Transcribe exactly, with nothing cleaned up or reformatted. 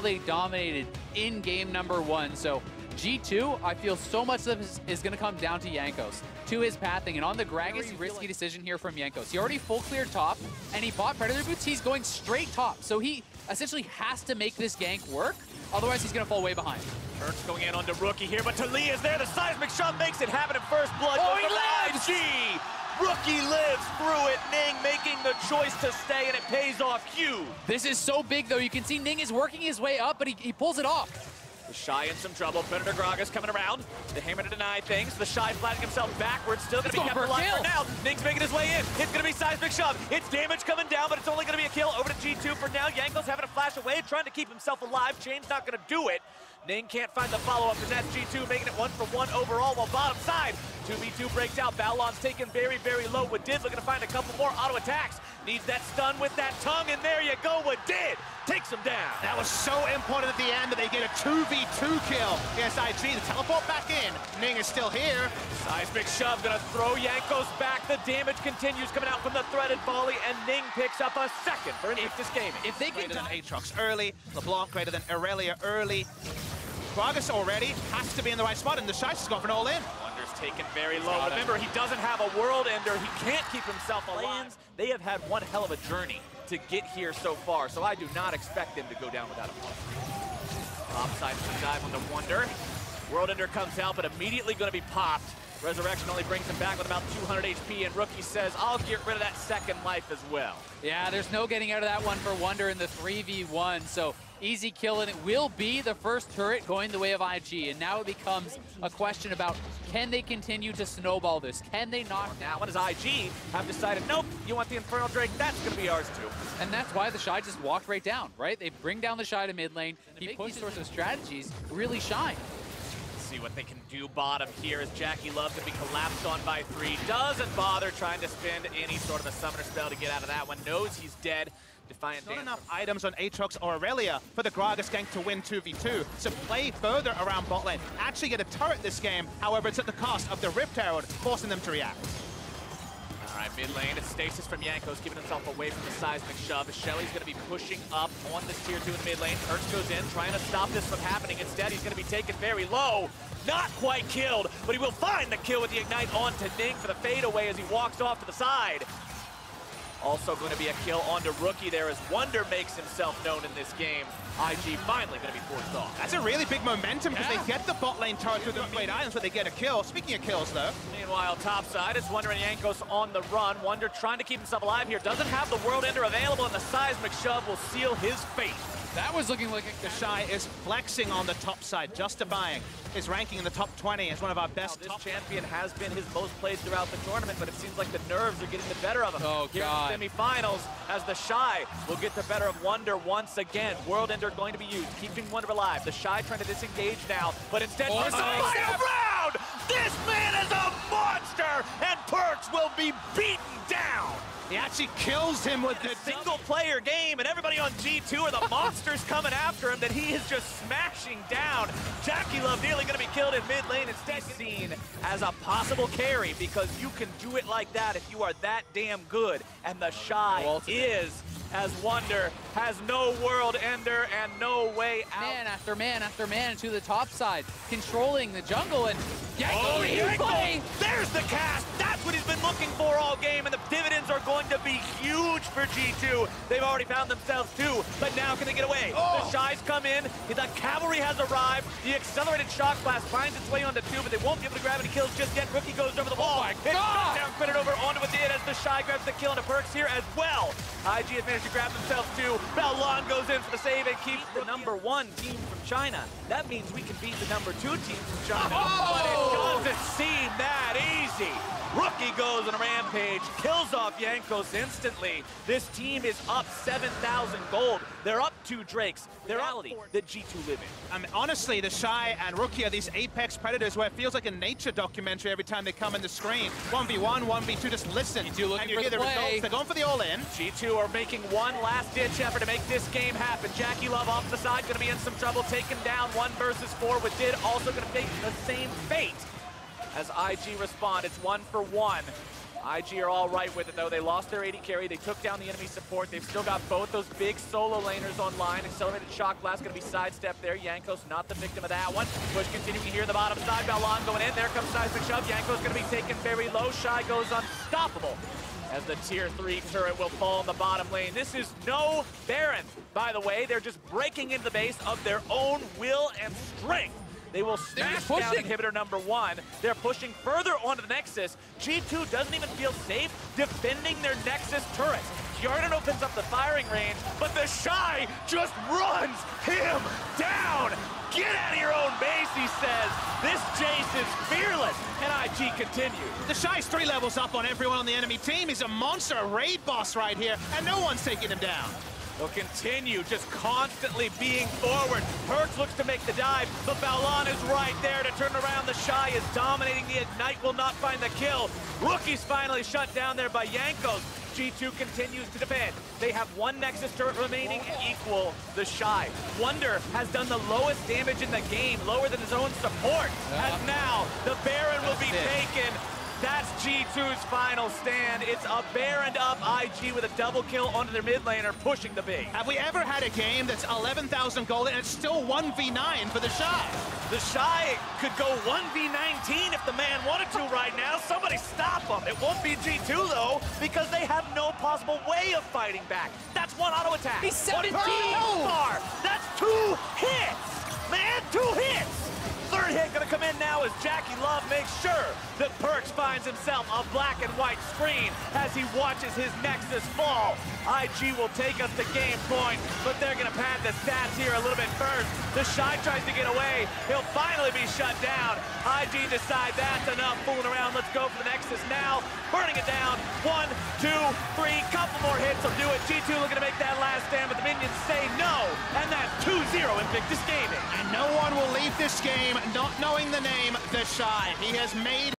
They dominated in game number one. So G two, I feel so much of this is going to come down to Jankos, to his pathing. And on the Gragas, risky decision here from Jankos. He already full cleared top, and he bought Predator Boots. He's going straight top. So he essentially has to make this gank work. Otherwise, he's going to fall way behind. Perkz going in on the Rookie here, but Taliyah is there. The Seismic Shove makes it happen at first blood. Oh, he lives! Rookie lives through it. Ning making the choice to stay, and it pays off huge. This is so big, though. You can see Ning is working his way up, but he, he pulls it off. The Shy in some trouble. Predator Gragas coming around. The hammer to deny things. The Shy flatting himself backwards. Still going to be kept alive for now. Ning's making his way in. It's going to be Seismic Shove. It's damage coming down, but it's only going to be a kill. Over to G two for now. Jankos having a flash away, trying to keep himself alive. Chain's not going to do it. Ning can't find the follow-up, and that's G two making it one for one overall, while bottom side, two v two breaks out. Baolan's taken very, very low. Wadid looking to find a couple more auto-attacks. Needs that stun with that tongue, and there you go, Wadid takes him down. That was so important at the end that they get a two v two kill against I G. The teleport back in. Ning is still here. Seismic Shove gonna throw Jankos back. The damage continues coming out from the threaded volley, and Ning picks up a second for Invictus Gaming. If they get greater than Aatrox early, LeBlanc greater than Irelia early, Gragas already has to be in the right spot, and the Shy's has gone for an all-in. Wunder's taken very low. Remember, he doesn't have a World Ender. He can't keep himself alive. They have had one hell of a journey to get here so far, so I do not expect them to go down without a play. Topside to dive on the Wunder. World Ender comes out, but immediately going to be popped. Resurrection only brings him back with about two hundred H P, and Rookie says, I'll get rid of that second life as well. Yeah, there's no getting out of that one for Wunder in the three v one, so easy kill, and it will be the first turret going the way of I G, and now it becomes a question about, can they continue to snowball this? Can they knock down? What does I G have decided, nope, you want the Infernal Drake, that's going to be ours too. And that's why the Shy just walked right down, right? They bring down the Shy to mid lane, he pushes these sorts of strategies really shine. See what they can do bottom here as JackeyLove can be collapsed on by three. Doesn't bother trying to spend any sort of a summoner spell to get out of that one. Knows he's dead. Defiant not enough items on Aatrox or Irelia for the Gragas gank to win two v two. So play further around bot lane. Actually get a turret this game. However, it's at the cost of the Rift Herald, forcing them to react. All right, mid lane, it's Stasis from Jankos, giving himself away from the Seismic Shove. Shelly's gonna be pushing up on this tier two in mid lane. Perkz goes in, trying to stop this from happening. Instead, he's gonna be taken very low. Not quite killed, but he will find the kill with the Ignite on to Ning for the fadeaway as he walks off to the side. Also gonna be a kill onto Rookie there as Wunder makes himself known in this game. I G finally gonna be forced off. That's a really big momentum because yeah. They get the bot lane turret through the played items, but they get a kill. Speaking of kills though. Meanwhile, topside, it's Wunder and Jankos on the run. Wunder trying to keep himself alive here. Doesn't have the World Ender available, and the Seismic Shove will seal his fate. That was looking like a... The Shy is flexing on the top side, justifying his ranking in the top twenty as one of our best. Now, this champion has been his most played throughout the tournament, but it seems like the nerves are getting the better of him. Oh, here God. In the semifinals, as the Shy will get the better of Wunder once again. World Ender going to be used, keeping Wunder alive. The Shy trying to disengage now, but instead... Oh, it's a final round! This man is a monster, and Perkz will be beaten down! He actually kills him with the single-player game, and everybody on G two are the monsters coming after him that he is just smashing down. JackeyLove nearly going to be killed in mid lane, instead seen as a possible carry, because you can do it like that if you are that damn good. And the Shy is, as Wunder has no World Ender and no way out. Man after man after man to the top side, controlling the jungle, and Jankos, he's playing. There's the cast. That's what he's been looking for all game, and the dividends are going to be huge for G two. They've already found themselves two, but now can they get away? Oh. The Shy's come in, the cavalry has arrived, the Accelerated Shock Blast finds its way onto two, but they won't be able to grab any kills just yet. Rookie goes over the wall. Oh my it's God! Down, fitted over onto it as the Shy grabs the kill, and the Perkz here as well. I G has managed to grab themselves two. Baolan goes in for the save and keeps the number one team from China. That means we can beat the number two team from China, oh. But it doesn't seem that easy. Rookie goes on a rampage, kills off Jankos instantly. This team is up seven thousand gold. They're up two Drakes. They're out that G two live in. I mean, honestly, the Shy and Rookie are these apex predators where it feels like a nature documentary every time they come in the screen. one v one, one v two, just listen. You do look and you hear the, the results. They're going for the all-in. G two are making one last-ditch effort to make this game happen. JackeyLove off the side, gonna be in some trouble, taken down. One versus four with Did also gonna face the same fate. As I G respond, it's one for one. I G are all right with it, though. They lost their A D carry. They took down the enemy support. They've still got both those big solo laners online. Accelerated Shock Blast going to be sidestepped there. Jankos not the victim of that one. Push continuing here in the bottom side. Baolan going in. There comes Seismic Shove. Jankos going to be taken very low. Shy goes unstoppable as the tier three turret will fall in the bottom lane. This is no Baron, by the way. They're just breaking into the base of their own will and strength. They will smash down inhibitor number one. They're pushing further onto the Nexus. G two doesn't even feel safe defending their Nexus turret. Yarden opens up the firing range, but the Shy just runs him down. Get out of your own base, he says. This Jace is fearless, and I G continue. The Shy's three levels up on everyone on the enemy team. He's a monster, a raid boss right here, and no one's taking him down. They'll continue just constantly being forward. Perkz looks to make the dive, but Baolan is right there to turn around. The Shy is dominating. The Ignite will not find the kill. Rookie's finally shut down there by Jankos. G two continues to defend. They have one Nexus turret remaining and equal the Shy. Wunder has done the lowest damage in the game, lower than his own support. Yeah. And now the Baron will be taken. That's G two's final stand. It's a Baron up I G with a double kill onto their mid laner, pushing the big. Have we ever had a game that's eleven thousand gold and it's still one v nine for the Shy? The Shy could go one v nineteen if the man wanted to right now. Somebody stop him. It won't be G two, though, because they have no possible way of fighting back. That's one auto attack. He's seventeen! Bar. That's two hits! Man, two hits! Third hit gonna come in now as JackeyLove makes sure that Perkz finds himself a black and white screen as he watches his Nexus fall. I G will take us to game point, but they're gonna pad the stats here a little bit first. The Shy tries to get away. He'll finally be shut down. I G decide that's enough fooling around. Let's go for the Nexus now. Burning it down. One, two, three. Couple more hits will do it. G two looking to make that last stand, but the minions say no, and that's two zero Invictus Gaming. And no one will leave this game not knowing the name, The Shy. He has made